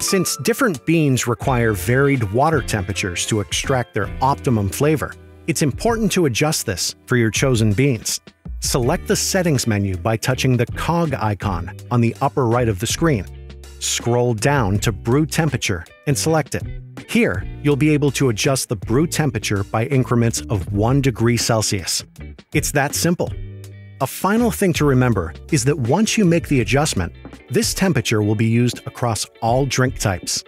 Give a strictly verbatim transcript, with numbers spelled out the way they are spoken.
Since different beans require varied water temperatures to extract their optimum flavor, it's important to adjust this for your chosen beans. Select the Settings menu by touching the cog icon on the upper right of the screen. Scroll down to Brew Temperature and select it. Here, you'll be able to adjust the brew temperature by increments of one degree Celsius. It's that simple. A final thing to remember is that once you make the adjustment, this temperature will be used across all drink types.